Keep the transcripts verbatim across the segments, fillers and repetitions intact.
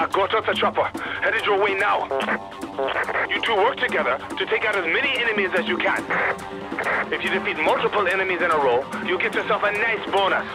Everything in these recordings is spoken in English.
I got out the chopper. Headed your way now. You two work together to take out as many enemies as you can. If you defeat multiple enemies in a row, you get yourself a nice bonus.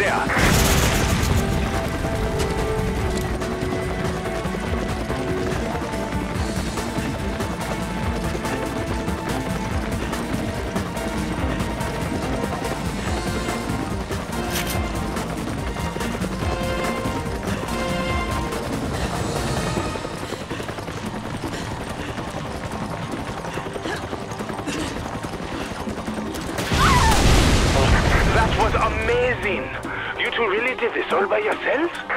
there. Amazing! You two really did this all by yourself?